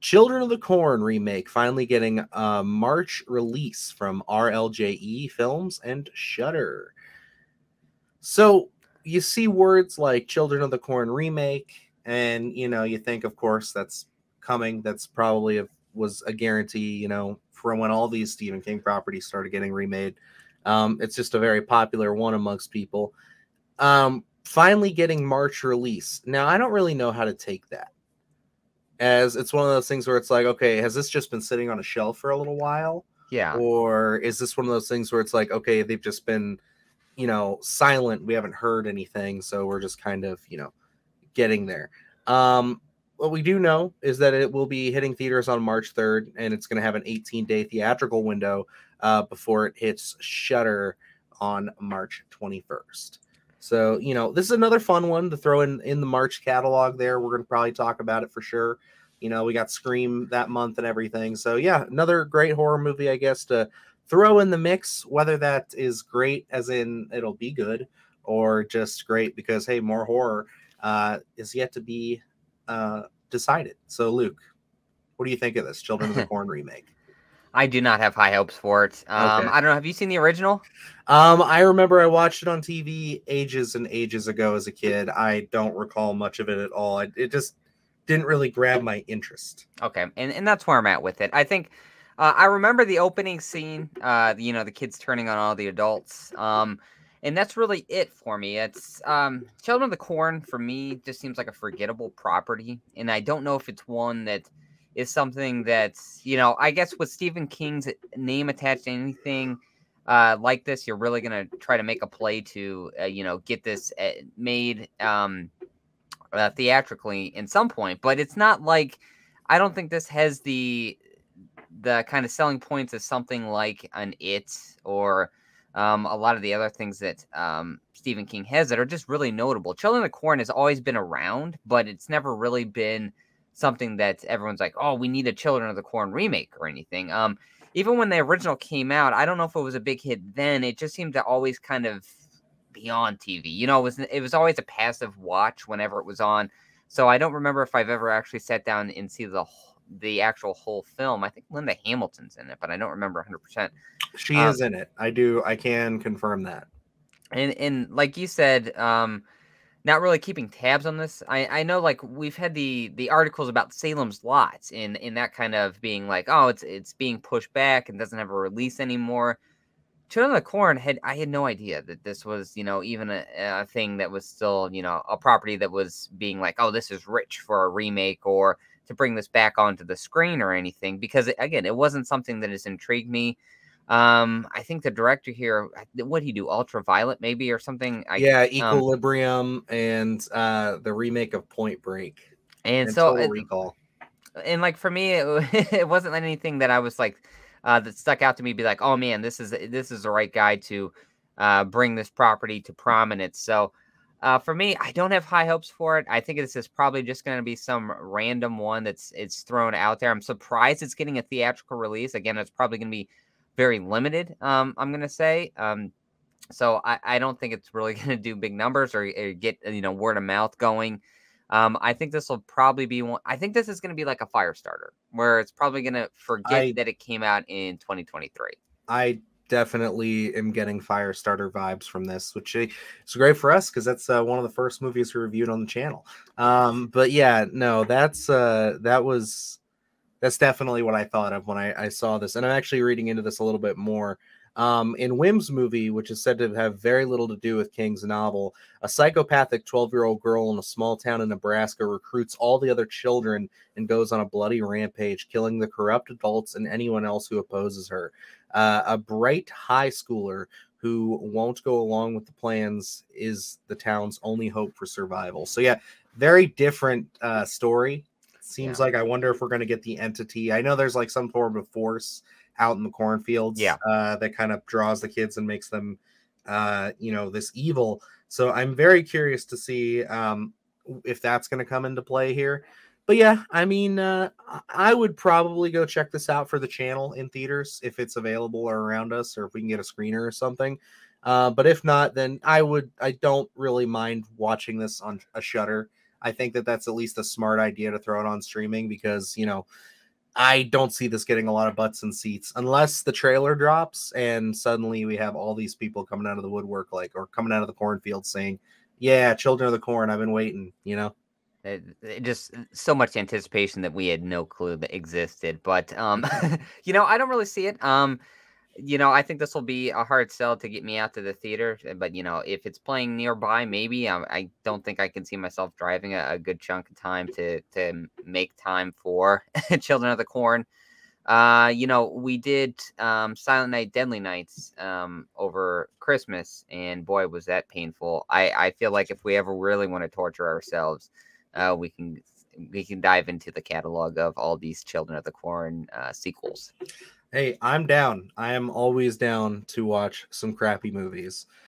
Children of the Corn remake finally getting a March release from RLJE Films and Shudder. So you see words like Children of the Corn remake, and you know, you think, of course, that's coming. That's probably was a guarantee, you know, from when all these Stephen King properties started getting remade. It's just a very popular one amongst people. Finally getting March release. Now, I don't really know how to take that, as it's one of those things where it's like, okay, has this just been sitting on a shelf for a little while? Yeah. Or is this one of those things where it's like, okay, they've just been, you know, silent. We haven't heard anything. So we're just kind of, you know, getting there. What we do know is that it will be hitting theaters on March 3rd, and it's going to have an 18-day theatrical window before it hits Shudder on March 21st. So, you know, this is another fun one to throw in the March catalog there. We're going to probably talk about it for sure. You know, we got Scream that month and everything. So, yeah, another great horror movie, I guess, to throw in the mix, whether that is great as in it'll be good or just great because, hey, more horror is yet to be decided. So, Luke, what do you think of this Children of the Corn remake? I do not have high hopes for it. Okay. I don't know. Have you seen the original? I remember I watched it on TV ages and ages ago as a kid. I don't recall much of it at all. It just didn't really grab my interest. Okay, and that's where I'm at with it. I think I remember the opening scene, you know, the kids turning on all the adults. And that's really it for me. It's Children of the Corn, for me, just seems like a forgettable property. And I don't know if it's one that is something that's, you know, I guess with Stephen King's name attached to anything like this, you're really going to try to make a play to, you know, get this made theatrically at some point. But it's not like, I don't think this has the kind of selling points of something like an It or a lot of the other things that Stephen King has that are just really notable. Children of the Corn has always been around, but it's never really been something that everyone's like, oh, we need a Children of the Corn remake or anything. Even when the original came out, I don't know if it was a big hit then. It just seemed to always kind of be on TV. You know, it was always a passive watch whenever it was on. So I don't remember if I've ever actually sat down and see the actual whole film. I think Linda Hamilton's in it, but I don't remember 100%. She is in it. I can confirm that. And like you said, not really keeping tabs on this. I know, like, we've had the articles about Salem's Lot in that kind of being like, oh, it's being pushed back and doesn't have a release anymore. Children of the Corn, I had no idea that this was, you know, even a thing that was still, you know, a property that was being like, oh, this is rich for a remake or to bring this back onto the screen or anything, because again, it wasn't something that has intrigued me. I think the director here, what'd he do? Ultraviolet maybe or something? Yeah, Equilibrium and the remake of Point Break. And so Total Recall. And like for me, it wasn't anything that I was like that stuck out to me, be like, oh man, this is the right guy to bring this property to prominence. So for me, I don't have high hopes for it. I think this is probably just going to be some random one that's thrown out there. I'm surprised it's getting a theatrical release. Again, it's probably going to be very limited, I'm going to say. So I don't think it's really going to do big numbers or get, you know, word of mouth going. I think this will probably be one. I think this is going to be like a Firestarter where it's probably going to forget that it came out in 2023. I definitely am getting Firestarter vibes from this, which is great for us because that's one of the first movies we reviewed on the channel. But yeah, no, that's definitely what I thought of when I saw this. And I'm actually reading into this a little bit more. In Wim's movie, which is said to have very little to do with King's novel, a psychopathic 12-year-old girl in a small town in Nebraska recruits all the other children and goes on a bloody rampage, killing the corrupt adults and anyone else who opposes her. A bright high schooler who won't go along with the plans is the town's only hope for survival. So, yeah, very different story. Seems like I wonder if we're going to get the entity. I know there's like some form of force out in the cornfields that kind of draws the kids and makes them, you know, this evil. So I'm very curious to see if that's going to come into play here. But yeah, I mean, I would probably go check this out for the channel in theaters if it's available or around us or if we can get a screener or something. But if not, then I don't really mind watching this on a Shudder. I think that that's at least a smart idea to throw it on streaming because, you know, I don't see this getting a lot of butts in seats unless the trailer drops and suddenly we have all these people coming out of the woodwork, like, or coming out of the cornfield saying, yeah, Children of the Corn, I've been waiting, you know. It just so much anticipation that we had no clue that existed. But, you know, I don't really see it. You know, I think this will be a hard sell to get me out to the theater. But, you know, if it's playing nearby, maybe. I don't think I can see myself driving a good chunk of time to make time for Children of the Corn. You know, we did Silent Night, Deadly Nights over Christmas, and boy, was that painful. I feel like if we ever really want to torture ourselves, we can dive into the catalog of all these Children of the Corn sequels. Hey, I'm down. I am always down to watch some crappy movies.